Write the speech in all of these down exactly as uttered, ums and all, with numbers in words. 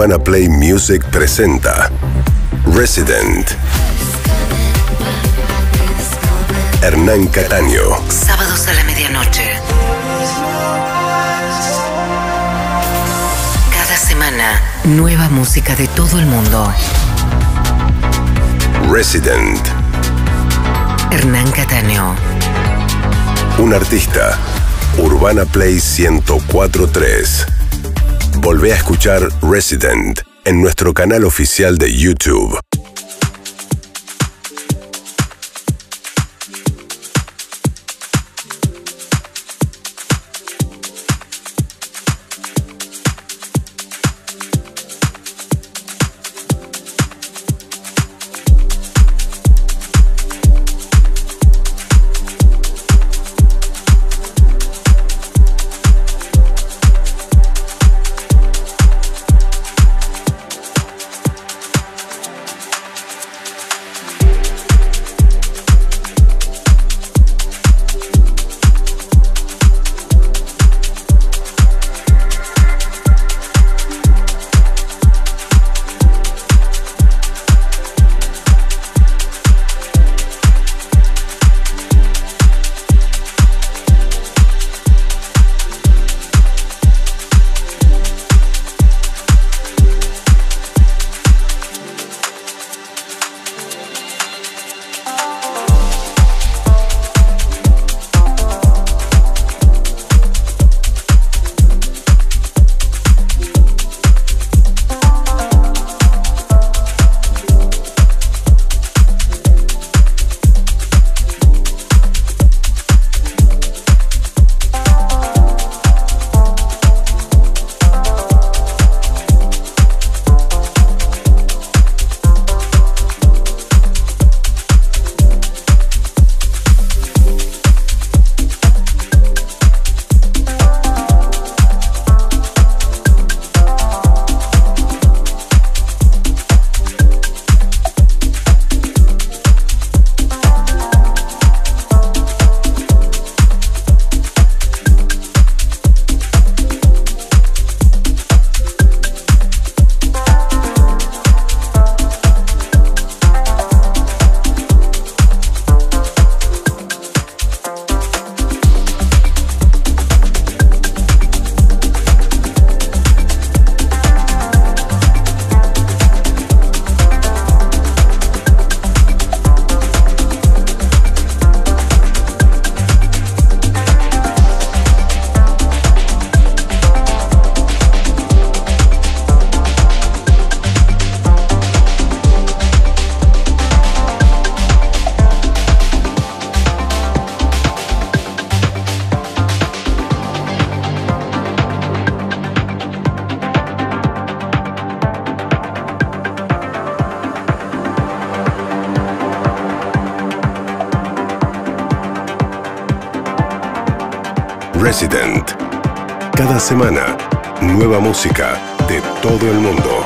Urbana Play Music presenta Resident. Hernán Cattaneo. Sábados a la medianoche. Cada semana, nueva música de todo el mundo. Resident. Hernán Cattaneo. Un artista. Urbana Play ciento cuatro punto tres. Volvé a escuchar Resident en nuestro canal oficial de YouTube. Resident. Cada semana, nueva música de todo el mundo.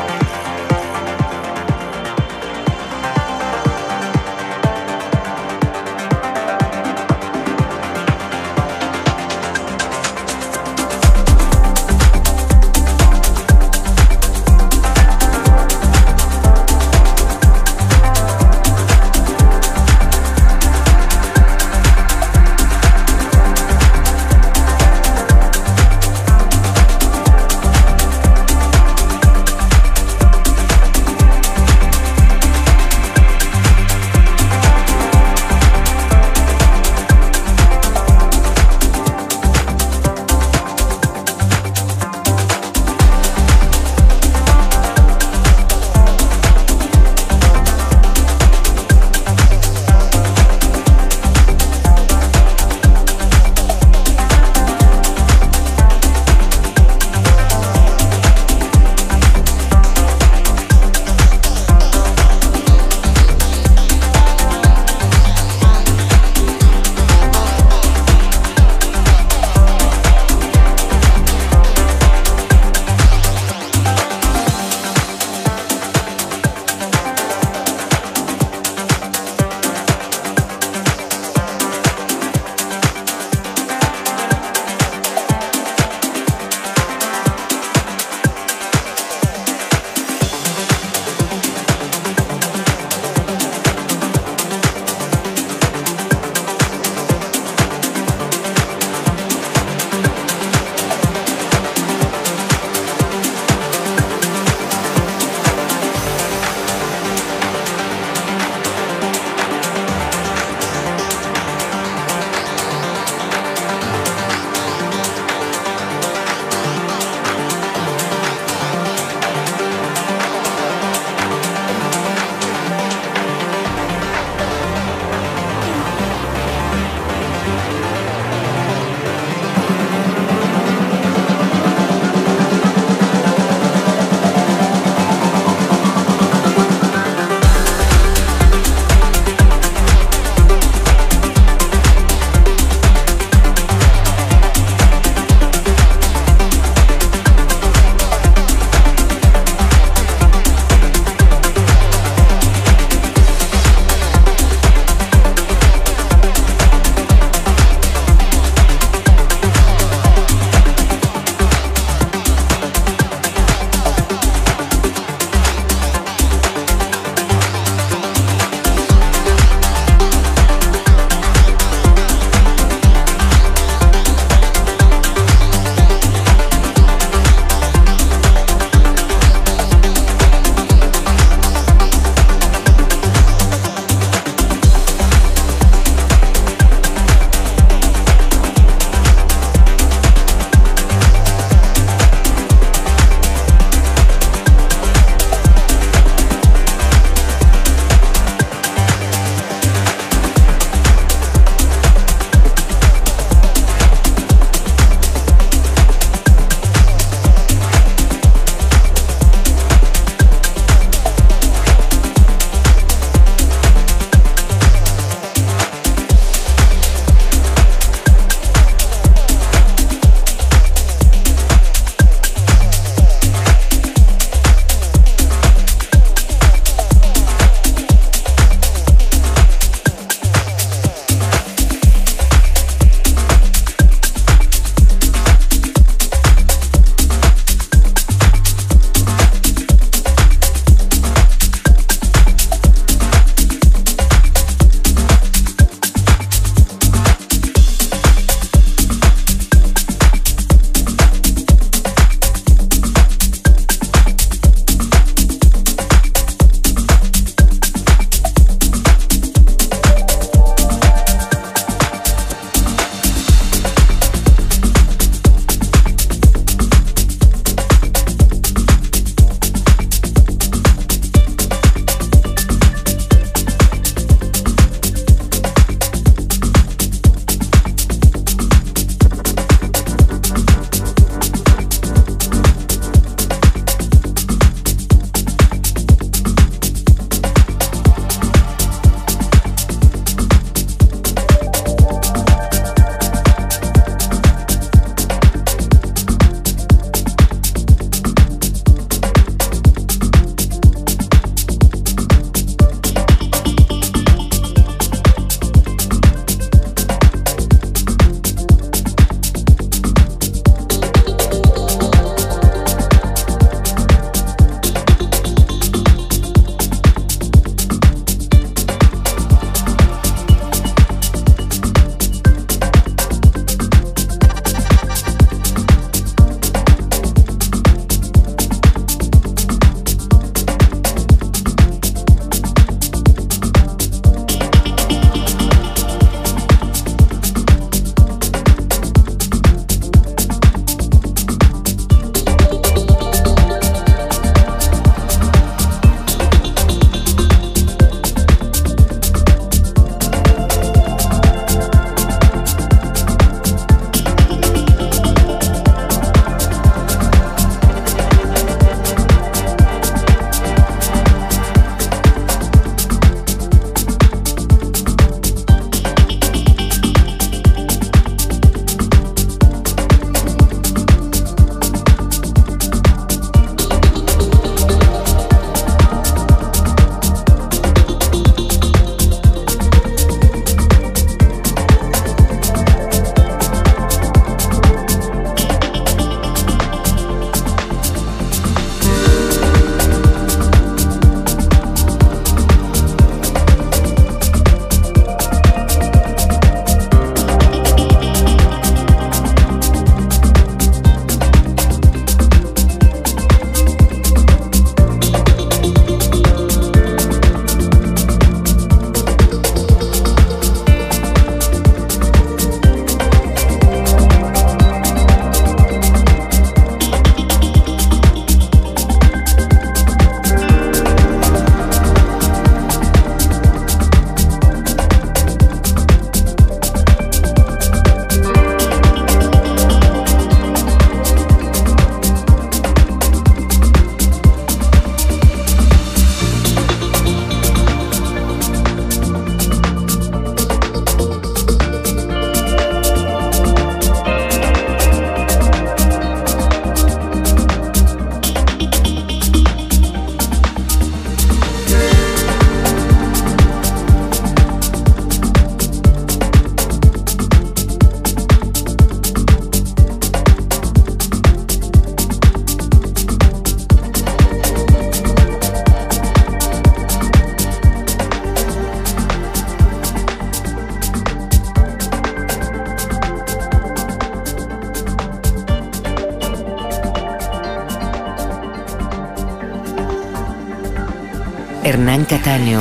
Hernán Cattaneo.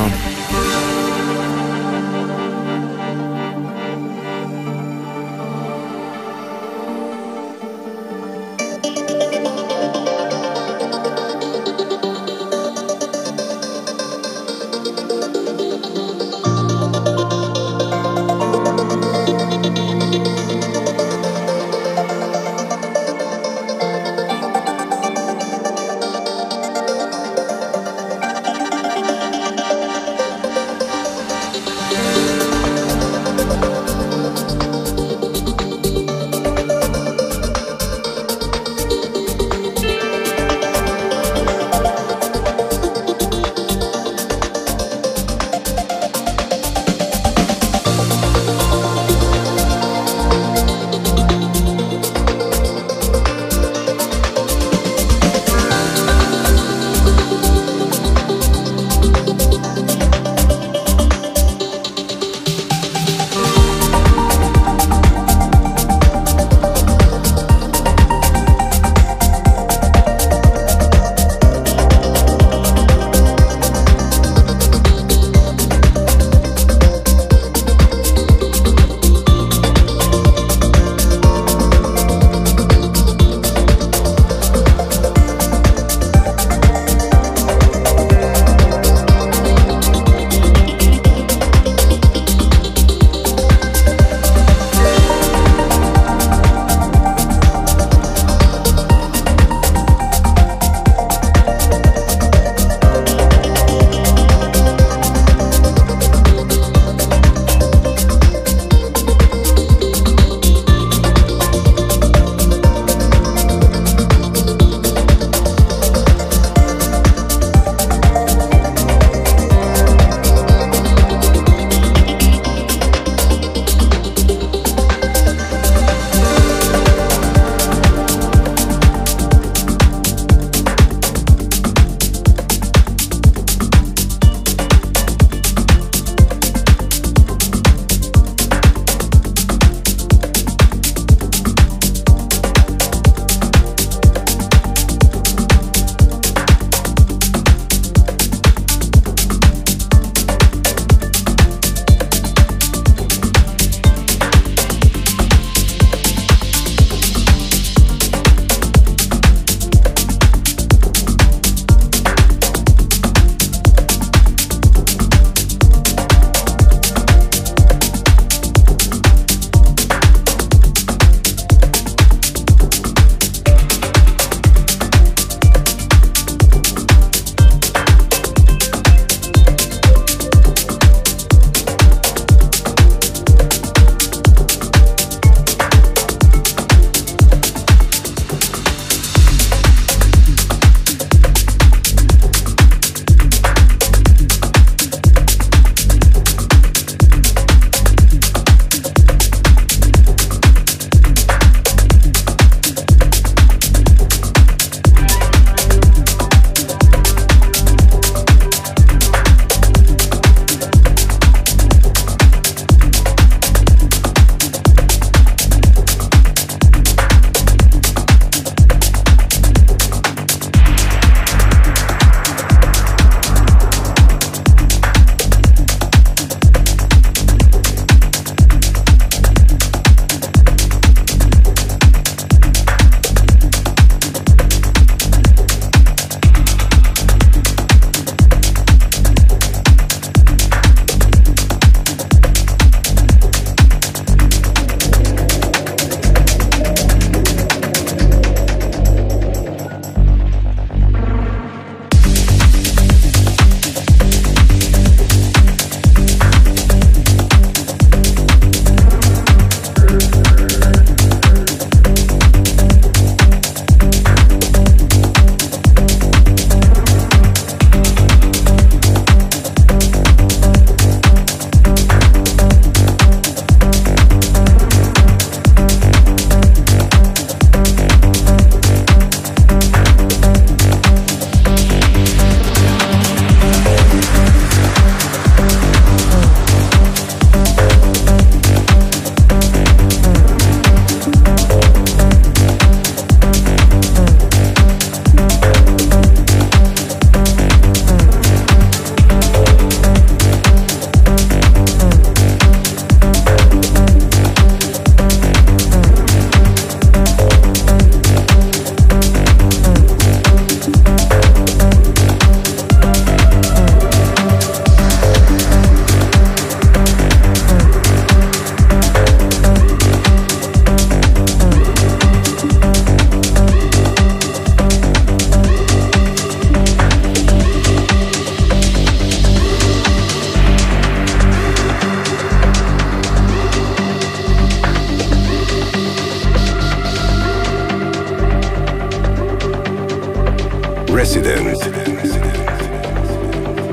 Resident.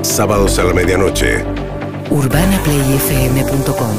Sábados a la medianoche. Urbana Play F M punto com.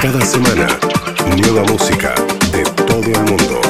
Cada semana, nueva música de todo el mundo.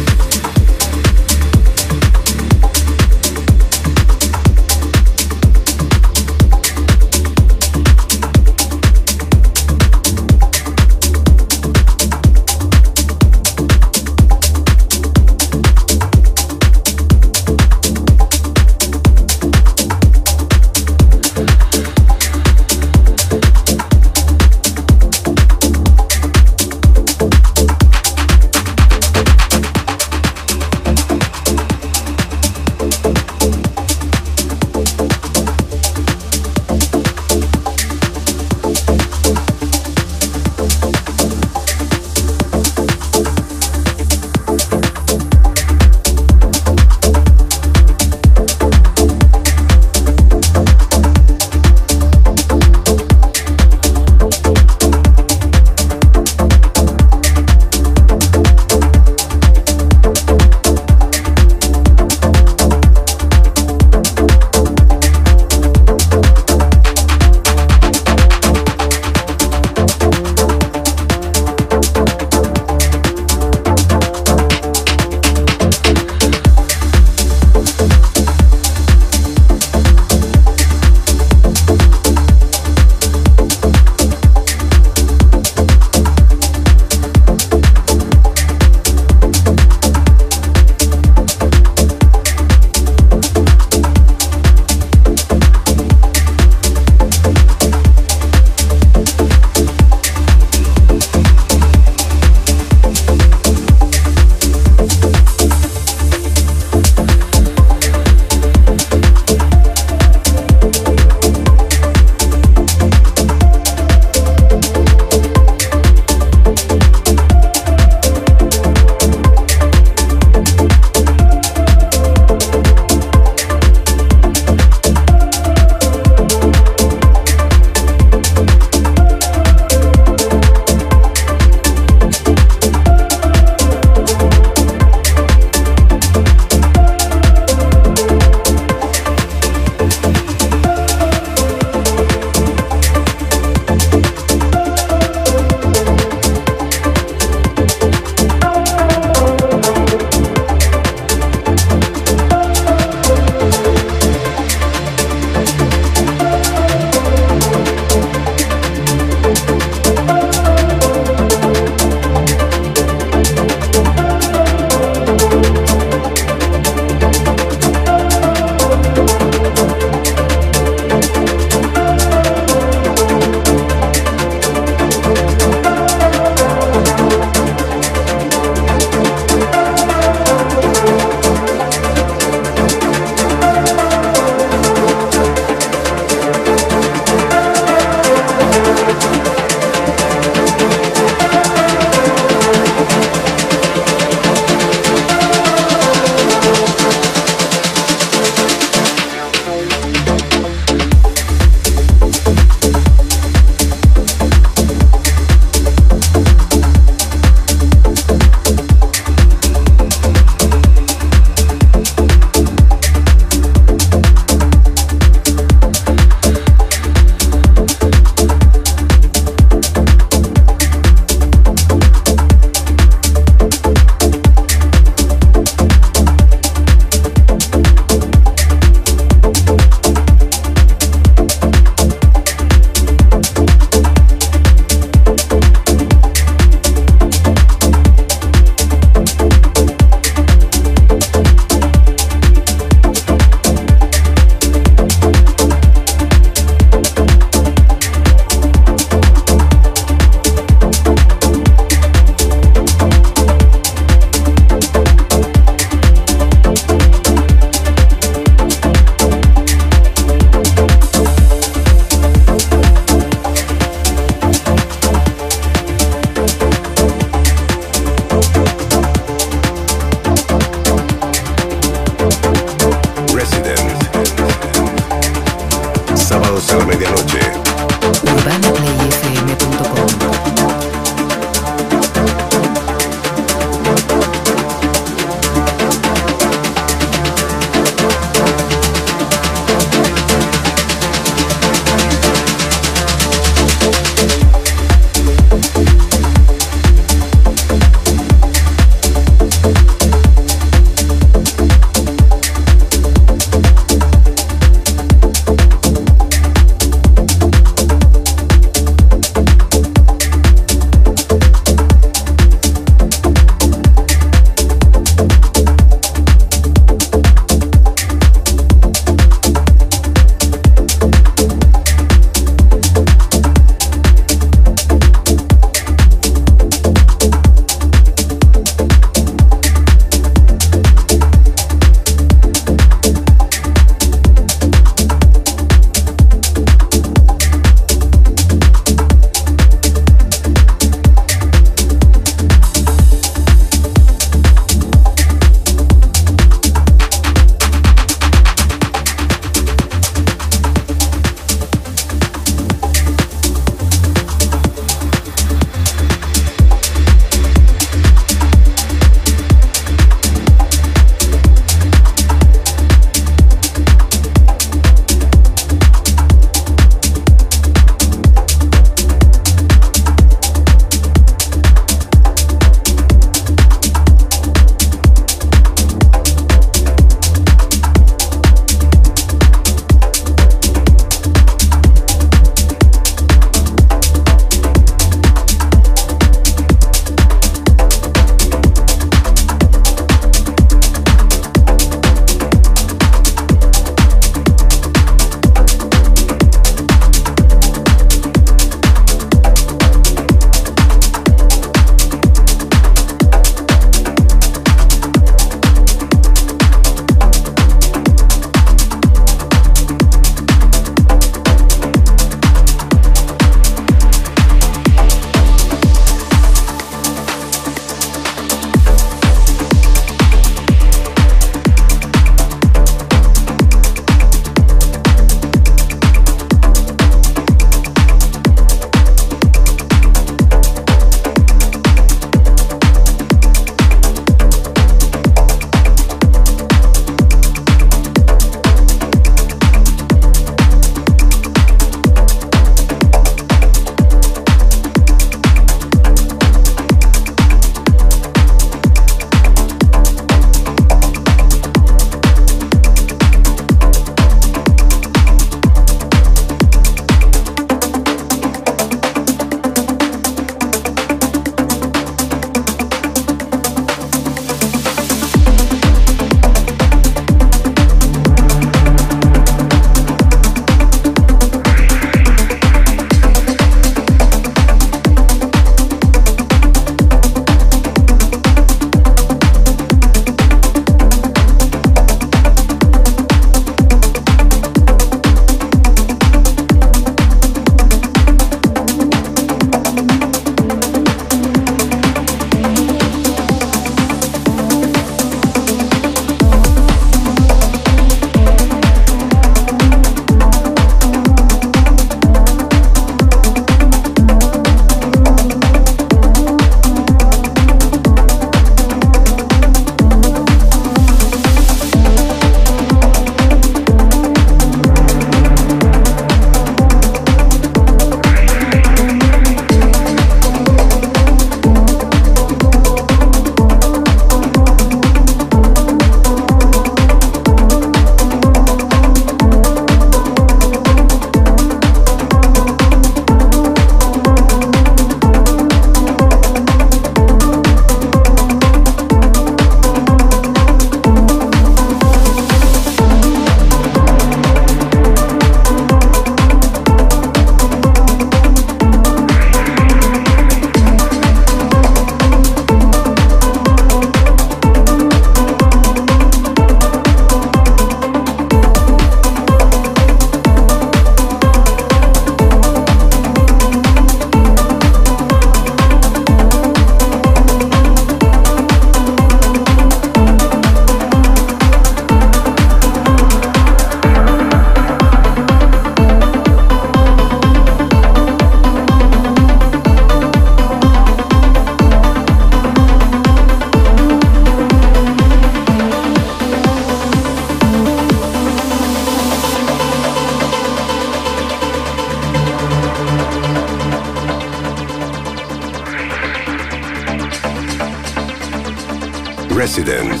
Resident.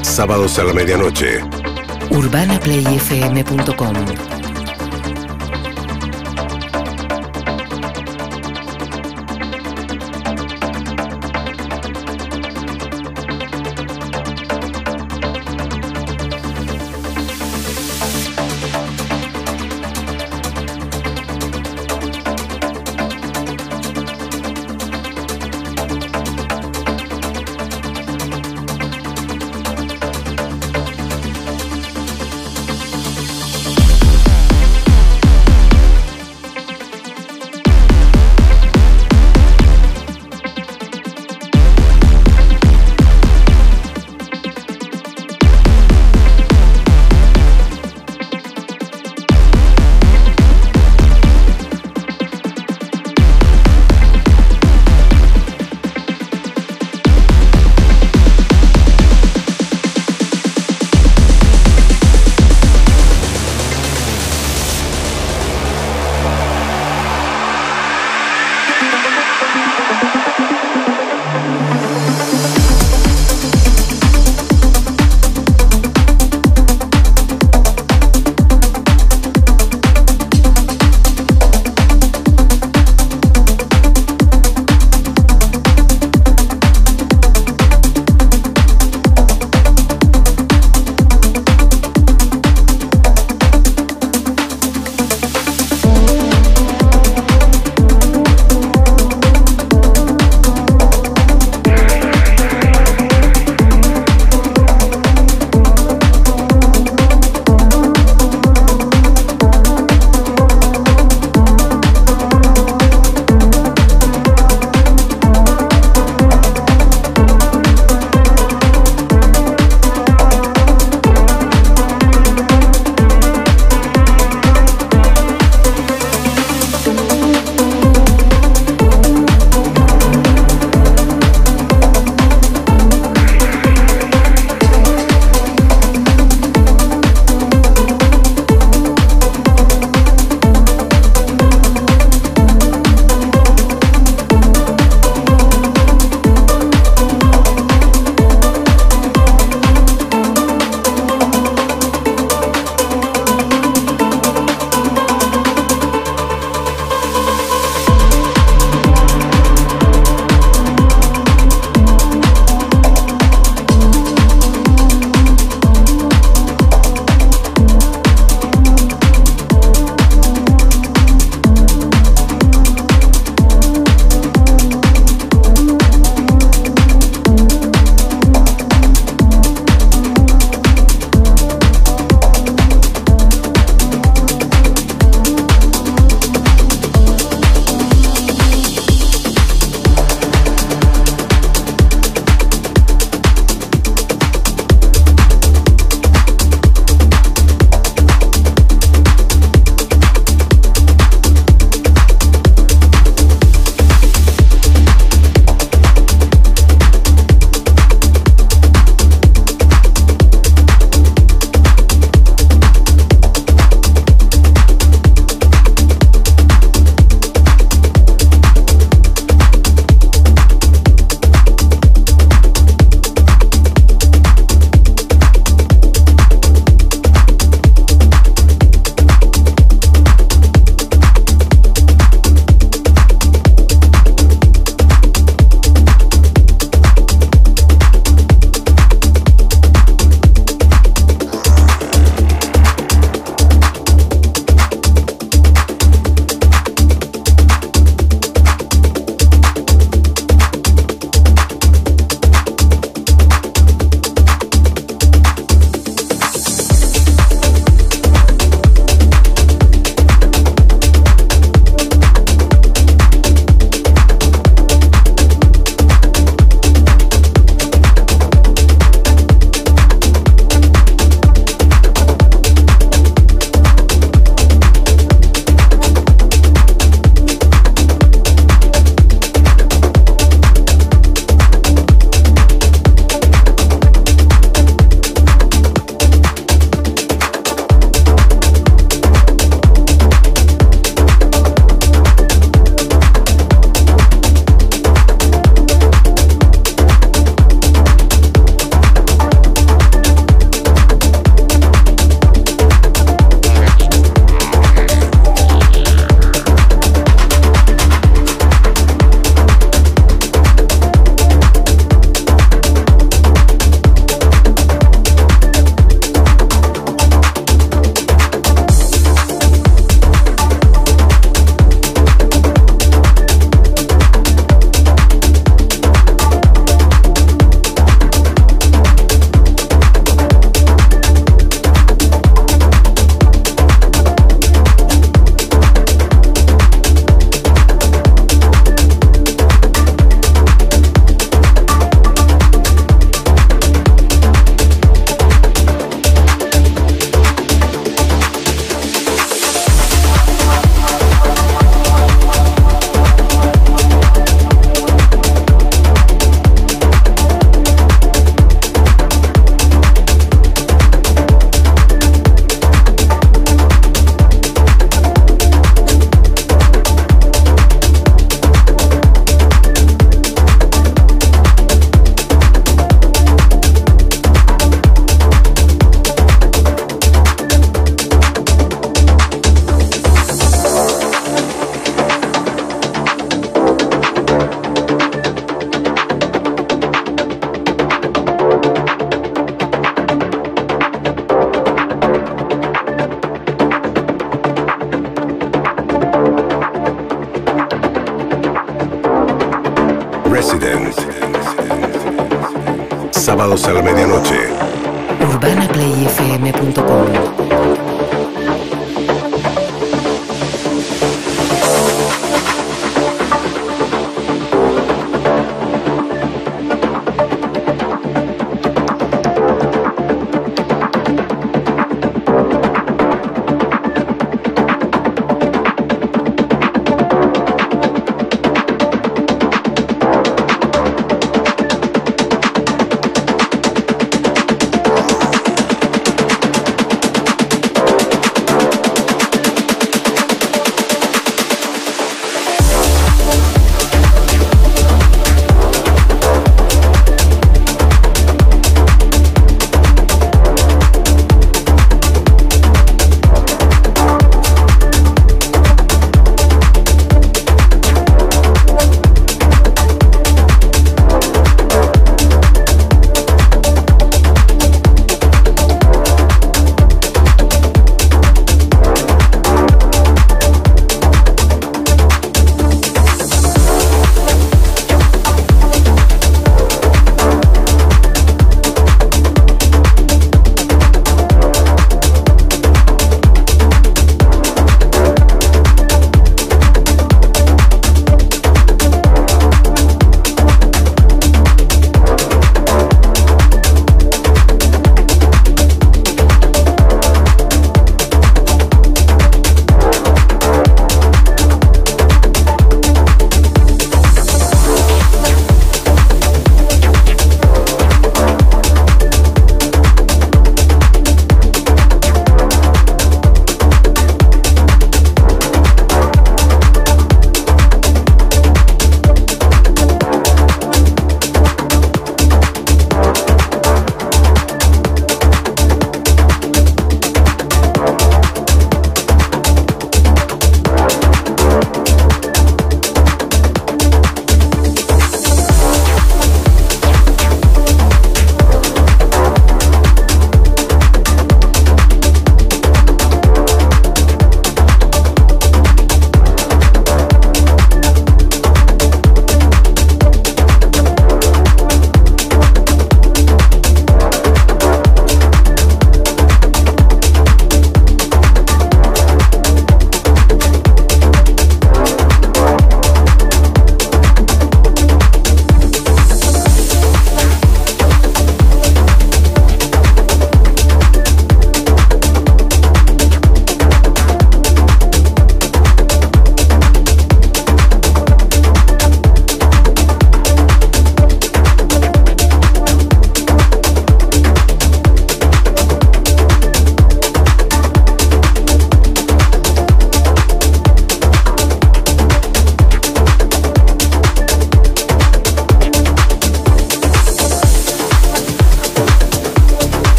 Sábados a la medianoche. Urbana Play F M punto com. Resident. Sábados a la medianoche. Urbana Play F M punto com.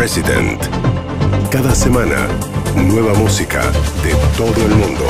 Resident. Cada semana, nueva música de todo el mundo.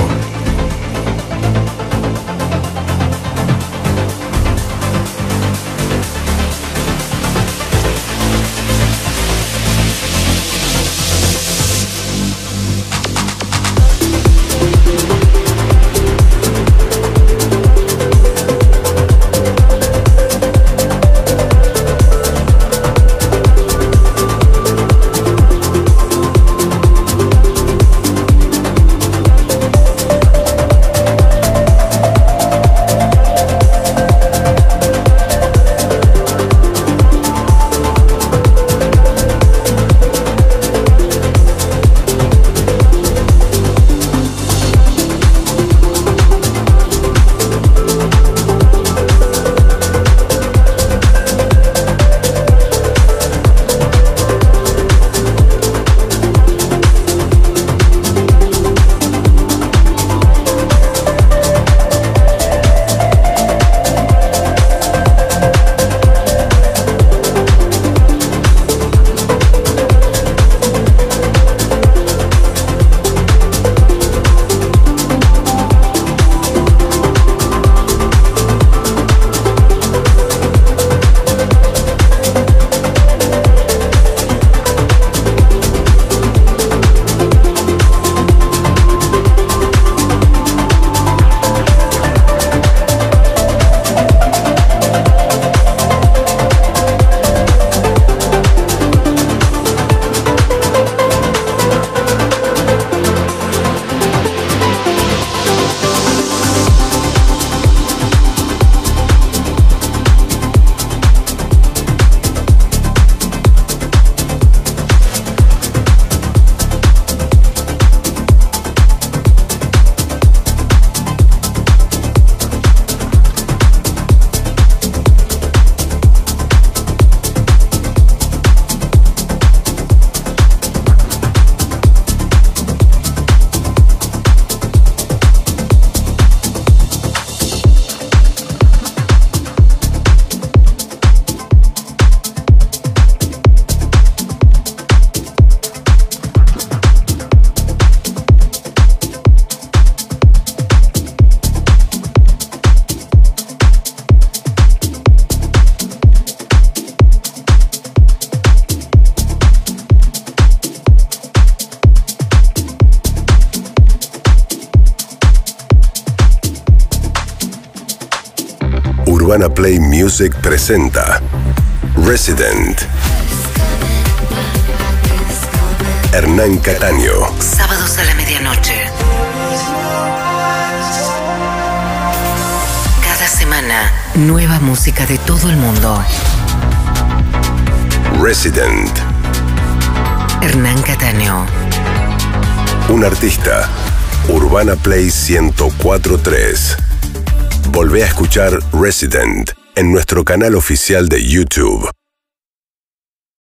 Urbana Play Music presenta Resident. Hernán Cattaneo. Sábados a la medianoche. Cada semana, nueva música de todo el mundo. Resident. Hernán Cattaneo. Un artista. Urbana Play ciento cuatro punto tres. Volvé a escuchar Resident en nuestro canal oficial de YouTube.